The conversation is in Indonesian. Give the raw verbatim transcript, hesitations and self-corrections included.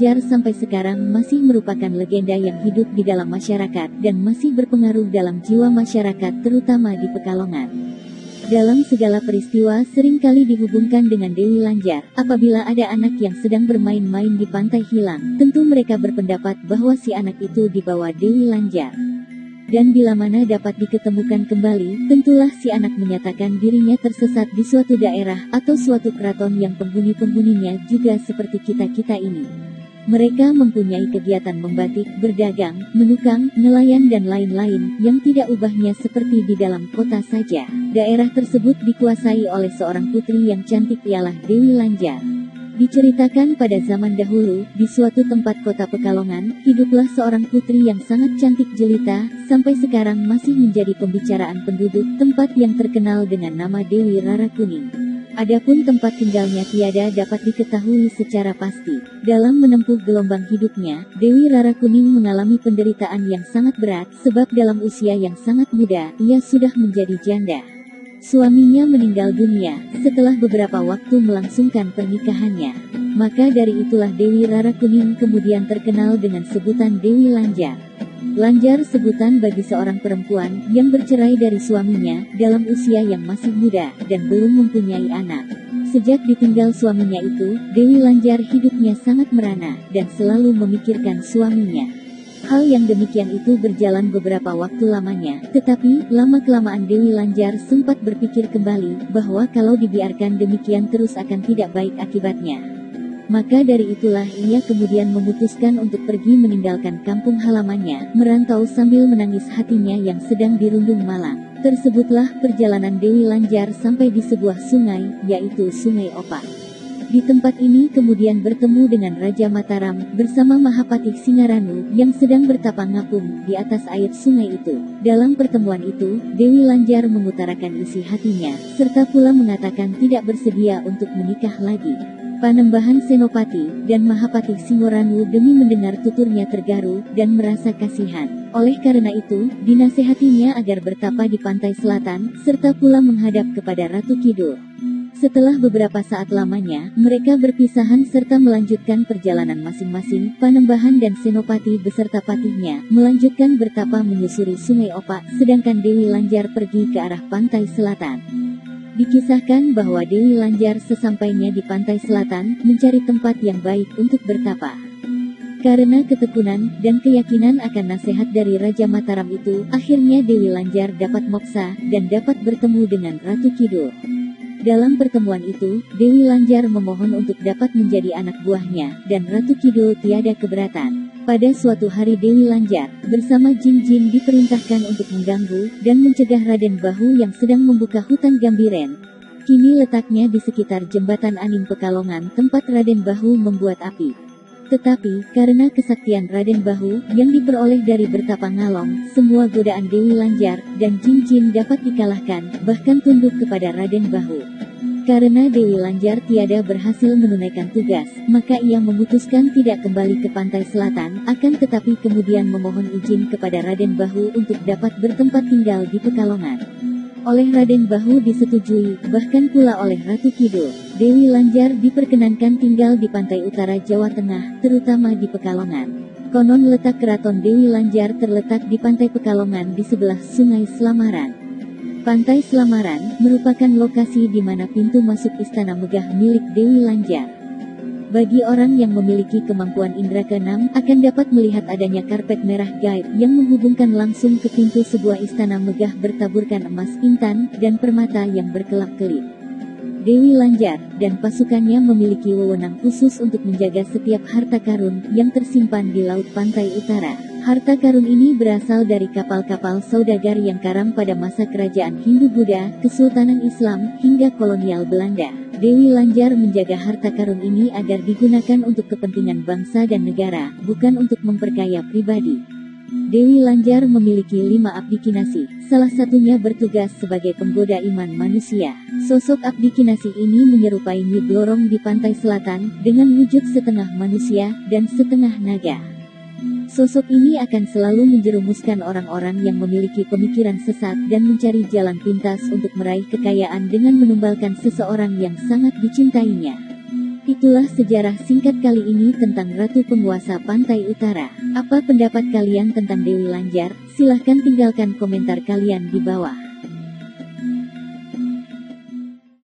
Lanjar sampai sekarang masih merupakan legenda yang hidup di dalam masyarakat dan masih berpengaruh dalam jiwa masyarakat, terutama di Pekalongan. Dalam segala peristiwa seringkali dihubungkan dengan Dewi Lanjar. Apabila ada anak yang sedang bermain-main di pantai hilang, tentu mereka berpendapat bahwa si anak itu dibawa Dewi Lanjar. Dan bila mana dapat diketemukan kembali, tentulah si anak menyatakan dirinya tersesat di suatu daerah atau suatu keraton yang penghuni-penghuninya juga seperti kita-kita ini. Mereka mempunyai kegiatan membatik, berdagang, menukang, nelayan dan lain-lain, yang tidak ubahnya seperti di dalam kota saja. Daerah tersebut dikuasai oleh seorang putri yang cantik, ialah Dewi Lanjar. Diceritakan pada zaman dahulu, di suatu tempat kota Pekalongan, hiduplah seorang putri yang sangat cantik jelita, sampai sekarang masih menjadi pembicaraan penduduk, tempat yang terkenal dengan nama Dewi Rara Kuning. Adapun tempat tinggalnya tiada dapat diketahui secara pasti. Dalam menempuh gelombang hidupnya, Dewi Rara Kuning mengalami penderitaan yang sangat berat, sebab dalam usia yang sangat muda, ia sudah menjadi janda. Suaminya meninggal dunia setelah beberapa waktu melangsungkan pernikahannya. Maka dari itulah Dewi Rara Kuning kemudian terkenal dengan sebutan Dewi Lanjar. Lanjar sebutan bagi seorang perempuan yang bercerai dari suaminya dalam usia yang masih muda dan belum mempunyai anak. Sejak ditinggal suaminya itu, Dewi Lanjar hidupnya sangat merana dan selalu memikirkan suaminya. Hal yang demikian itu berjalan beberapa waktu lamanya, tetapi lama-kelamaan Dewi Lanjar sempat berpikir kembali bahwa kalau dibiarkan demikian terus akan tidak baik akibatnya. Maka dari itulah ia kemudian memutuskan untuk pergi meninggalkan kampung halamannya, merantau sambil menangis hatinya yang sedang dirundung malang. Tersebutlah perjalanan Dewi Lanjar sampai di sebuah sungai, yaitu Sungai Opak. Di tempat ini kemudian bertemu dengan Raja Mataram bersama Mahapatih Singaranu yang sedang bertapang ngapung di atas air sungai itu. Dalam pertemuan itu, Dewi Lanjar mengutarakan isi hatinya, serta pula mengatakan tidak bersedia untuk menikah lagi. Panembahan Senopati dan Mahapatih Singaranu demi mendengar tuturnya terharu dan merasa kasihan. Oleh karena itu, dinasehatinya agar bertapa di pantai selatan, serta pula menghadap kepada Ratu Kidul. Setelah beberapa saat lamanya, mereka berpisahan serta melanjutkan perjalanan masing-masing. Panembahan dan Senopati beserta patihnya melanjutkan bertapa menyusuri Sungai Opak, sedangkan Dewi Lanjar pergi ke arah pantai selatan. Dikisahkan bahwa Dewi Lanjar sesampainya di pantai selatan, mencari tempat yang baik untuk bertapa. Karena ketekunan dan keyakinan akan nasihat dari Raja Mataram itu, akhirnya Dewi Lanjar dapat moksa dan dapat bertemu dengan Ratu Kidul. Dalam pertemuan itu, Dewi Lanjar memohon untuk dapat menjadi anak buahnya, dan Ratu Kidul tiada keberatan. Pada suatu hari Dewi Lanjar bersama jin-jin diperintahkan untuk mengganggu dan mencegah Raden Bahu yang sedang membuka hutan Gambiren. Kini letaknya di sekitar jembatan Aning Pekalongan, tempat Raden Bahu membuat api. Tetapi, karena kesaktian Raden Bahu yang diperoleh dari bertapa ngalong, semua godaan Dewi Lanjar dan jin-jin dapat dikalahkan, bahkan tunduk kepada Raden Bahu. Karena Dewi Lanjar tiada berhasil menunaikan tugas, maka ia memutuskan tidak kembali ke pantai selatan, akan tetapi kemudian memohon izin kepada Raden Bahu untuk dapat bertempat tinggal di Pekalongan. Oleh Raden Bahu disetujui, bahkan pula oleh Ratu Kidul. Dewi Lanjar diperkenankan tinggal di pantai utara Jawa Tengah, terutama di Pekalongan. Konon letak keraton Dewi Lanjar terletak di pantai Pekalongan di sebelah Sungai Slamaran. Pantai Slamaran merupakan lokasi di mana pintu masuk istana megah milik Dewi Lanjar. Bagi orang yang memiliki kemampuan indera keenam, akan dapat melihat adanya karpet merah gaib yang menghubungkan langsung ke pintu sebuah istana megah bertaburkan emas intan dan permata yang berkelap-kelip. Dewi Lanjar dan pasukannya memiliki wewenang khusus untuk menjaga setiap harta karun yang tersimpan di laut pantai utara. Harta karun ini berasal dari kapal-kapal saudagar yang karam pada masa kerajaan Hindu-Buddha, Kesultanan Islam, hingga kolonial Belanda. Dewi Lanjar menjaga harta karun ini agar digunakan untuk kepentingan bangsa dan negara, bukan untuk memperkaya pribadi. Dewi Lanjar memiliki lima abdi kinasih, salah satunya bertugas sebagai penggoda iman manusia. Sosok abdi kinasih ini menyerupai Nyi Blorong di pantai selatan, dengan wujud setengah manusia dan setengah naga. Sosok ini akan selalu menjerumuskan orang-orang yang memiliki pemikiran sesat dan mencari jalan pintas untuk meraih kekayaan dengan menumbalkan seseorang yang sangat dicintainya. Itulah sejarah singkat kali ini tentang Ratu Penguasa Pantai Utara. Apa pendapat kalian tentang Dewi Lanjar? Silahkan tinggalkan komentar kalian di bawah.